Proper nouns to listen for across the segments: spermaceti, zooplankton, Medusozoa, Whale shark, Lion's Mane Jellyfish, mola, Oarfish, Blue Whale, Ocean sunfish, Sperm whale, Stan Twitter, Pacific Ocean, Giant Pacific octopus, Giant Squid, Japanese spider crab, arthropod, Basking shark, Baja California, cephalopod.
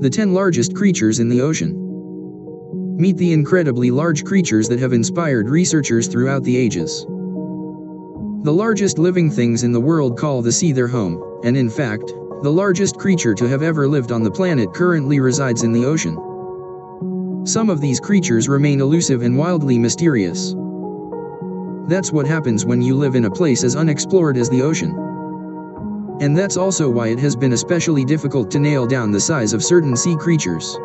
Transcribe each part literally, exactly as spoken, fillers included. The ten largest creatures in the ocean. Meet the incredibly large creatures that have inspired researchers throughout the ages. The largest living things in the world call the sea their home, and in fact, the largest creature to have ever lived on the planet currently resides in the ocean. Some of these creatures remain elusive and wildly mysterious. That's what happens when you live in a place as unexplored as the ocean. And that's also why it has been especially difficult to nail down the size of certain sea creatures.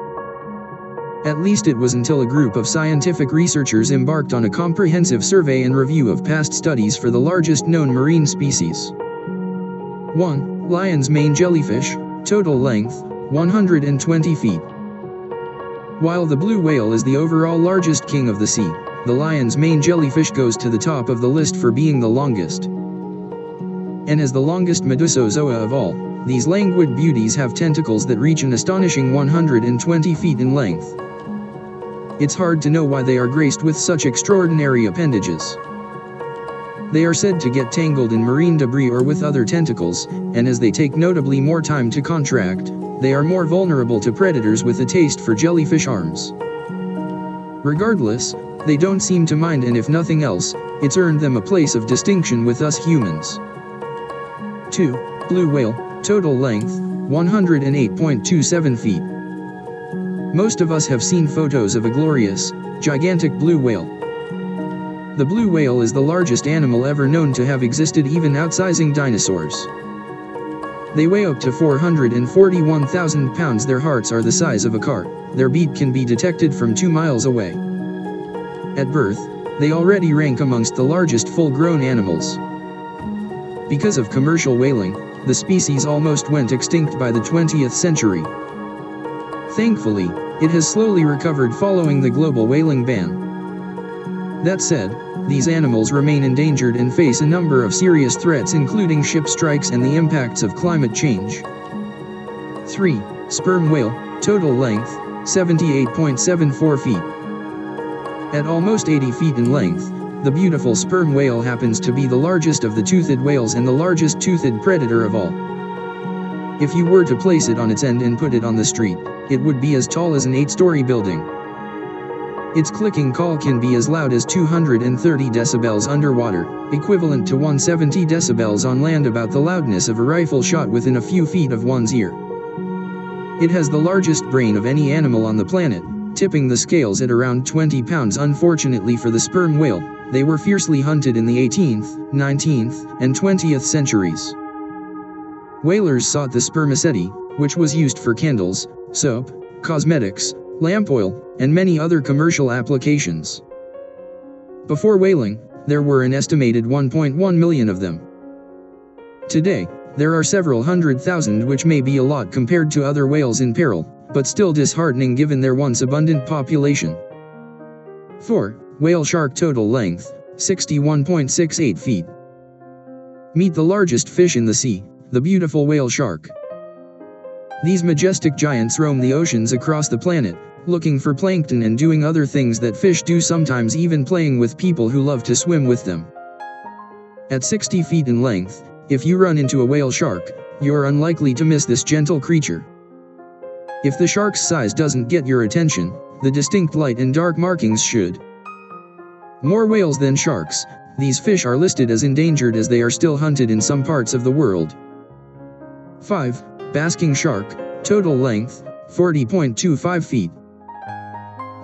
At least it was until a group of scientific researchers embarked on a comprehensive survey and review of past studies for the largest known marine species. one. Lion's Mane Jellyfish, total length, one hundred twenty feet. While the blue whale is the overall largest king of the sea, the lion's mane jellyfish goes to the top of the list for being the longest. And as the longest Medusozoa of all, these languid beauties have tentacles that reach an astonishing one hundred twenty feet in length. It's hard to know why they are graced with such extraordinary appendages. They are said to get tangled in marine debris or with other tentacles, and as they take notably more time to contract, they are more vulnerable to predators with a taste for jellyfish arms. Regardless, they don't seem to mind, and if nothing else, it's earned them a place of distinction with us humans. two. Blue whale, total length, one hundred eight point two seven feet. Most of us have seen photos of a glorious, gigantic blue whale. The blue whale is the largest animal ever known to have existed, even outsizing dinosaurs. They weigh up to four hundred forty-one thousand pounds, their hearts are the size of a car, their beat can be detected from two miles away. At birth, they already rank amongst the largest full-grown animals. Because of commercial whaling, the species almost went extinct by the twentieth century. Thankfully, it has slowly recovered following the global whaling ban. That said, these animals remain endangered and face a number of serious threats, including ship strikes and the impacts of climate change. three. Sperm whale, total length, seventy-eight point seven four feet. At almost eighty feet in length, the beautiful sperm whale happens to be the largest of the toothed whales and the largest toothed predator of all. If you were to place it on its end and put it on the street, it would be as tall as an eight-story building. Its clicking call can be as loud as two hundred thirty decibels underwater, equivalent to one hundred seventy decibels on land, about the loudness of a rifle shot within a few feet of one's ear. It has the largest brain of any animal on the planet, tipping the scales at around twenty pounds. Unfortunately for the sperm whale, they were fiercely hunted in the eighteenth, nineteenth, and twentieth centuries. Whalers sought the spermaceti, which was used for candles, soap, cosmetics, lamp oil, and many other commercial applications. Before whaling, there were an estimated one point one million of them. Today, there are several hundred thousand, which may be a lot compared to other whales in peril, but still disheartening given their once abundant population. four. Whale shark, total length, sixty-one point six eight feet. Meet the largest fish in the sea, the beautiful whale shark. These majestic giants roam the oceans across the planet, looking for plankton and doing other things that fish do, sometimes even playing with people who love to swim with them. At sixty feet in length, if you run into a whale shark, you're unlikely to miss this gentle creature. If the shark's size doesn't get your attention, the distinct light and dark markings should. More whales than sharks, these fish are listed as endangered as they are still hunted in some parts of the world. five. Basking shark, total length, forty point two five feet.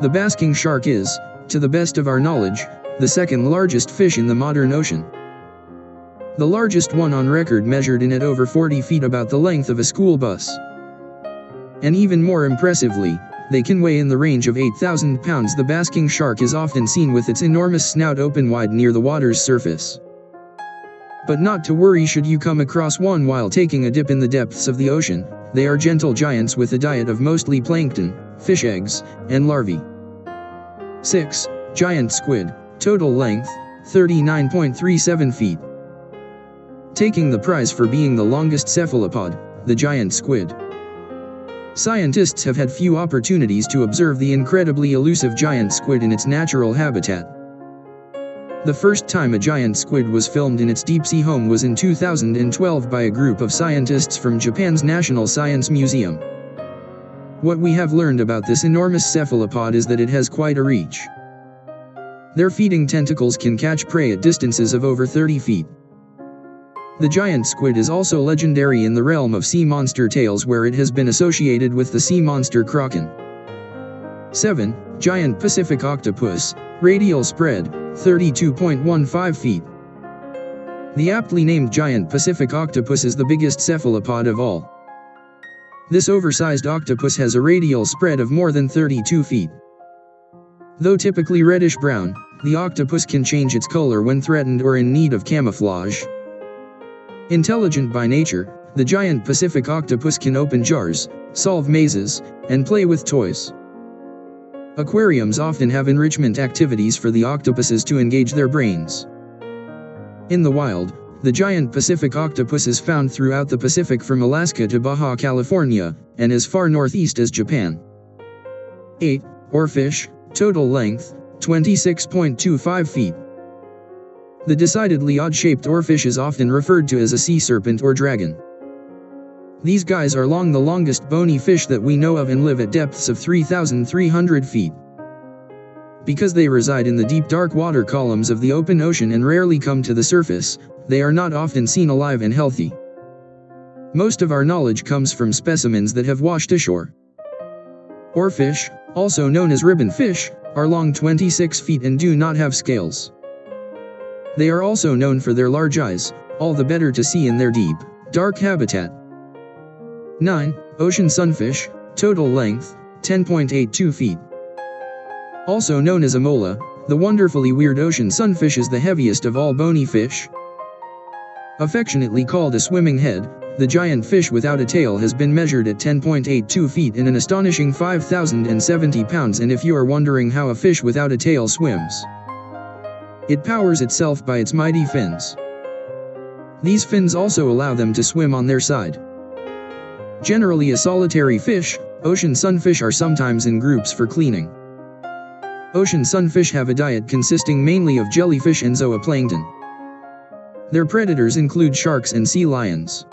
The basking shark is, to the best of our knowledge, the second largest fish in the modern ocean. The largest one on record measured in at over forty feet, about the length of a school bus. And even more impressively, they can weigh in the range of eight thousand pounds. The basking shark is often seen with its enormous snout open wide near the water's surface. But not to worry should you come across one while taking a dip in the depths of the ocean, they are gentle giants with a diet of mostly plankton, fish eggs, and larvae. six. Giant squid, total length, thirty-nine point three seven feet. Taking the prize for being the longest cephalopod, the giant squid. Scientists have had few opportunities to observe the incredibly elusive giant squid in its natural habitat. The first time a giant squid was filmed in its deep-sea home was in two thousand twelve by a group of scientists from Japan's National Science Museum. What we have learned about this enormous cephalopod is that it has quite a reach. Their feeding tentacles can catch prey at distances of over thirty feet. The giant squid is also legendary in the realm of sea monster tales, where it has been associated with the sea monster kraken. seven. Giant Pacific octopus, radial spread, thirty-two point one five feet. The aptly named giant Pacific octopus is the biggest cephalopod of all. This oversized octopus has a radial spread of more than thirty-two feet. Though typically reddish-brown, the octopus can change its color when threatened or in need of camouflage. Intelligent by nature, the giant Pacific octopus can open jars, solve mazes, and play with toys. Aquariums often have enrichment activities for the octopuses to engage their brains. In the wild, the giant Pacific octopus is found throughout the Pacific from Alaska to Baja California, and as far northeast as Japan. eight. Oarfish, total length, twenty-six point two five feet. The decidedly odd-shaped oarfish is often referred to as a sea serpent or dragon. These guys are long the longest bony fish that we know of and live at depths of three thousand three hundred feet. Because they reside in the deep dark water columns of the open ocean and rarely come to the surface, they are not often seen alive and healthy. Most of our knowledge comes from specimens that have washed ashore. Oarfish, also known as ribbon fish, are long twenty-six feet and do not have scales. They are also known for their large eyes, all the better to see in their deep, dark habitat. nine. Ocean sunfish, total length, ten point eight two feet. Also known as a mola, the wonderfully weird ocean sunfish is the heaviest of all bony fish. Affectionately called a swimming head, the giant fish without a tail has been measured at ten point eight two feet and an astonishing five thousand seventy pounds, and if you are wondering how a fish without a tail swims, it powers itself by its mighty fins. These fins also allow them to swim on their side. Generally a solitary fish, ocean sunfish are sometimes in groups for cleaning. Ocean sunfish have a diet consisting mainly of jellyfish and zooplankton. Their predators include sharks and sea lions.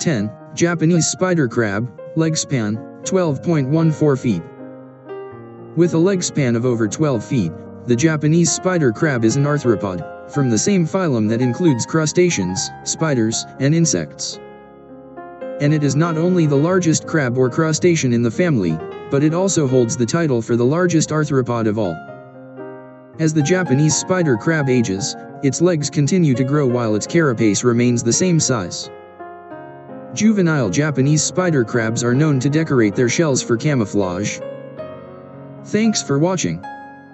ten. Japanese spider crab, leg span, twelve point one four feet. With a leg span of over twelve feet, the Japanese spider crab is an arthropod, from the same phylum that includes crustaceans, spiders, and insects. And it is not only the largest crab or crustacean in the family, but it also holds the title for the largest arthropod of all. As the Japanese spider crab ages, its legs continue to grow while its carapace remains the same size. Juvenile Japanese spider crabs are known to decorate their shells for camouflage. Thanks for watching.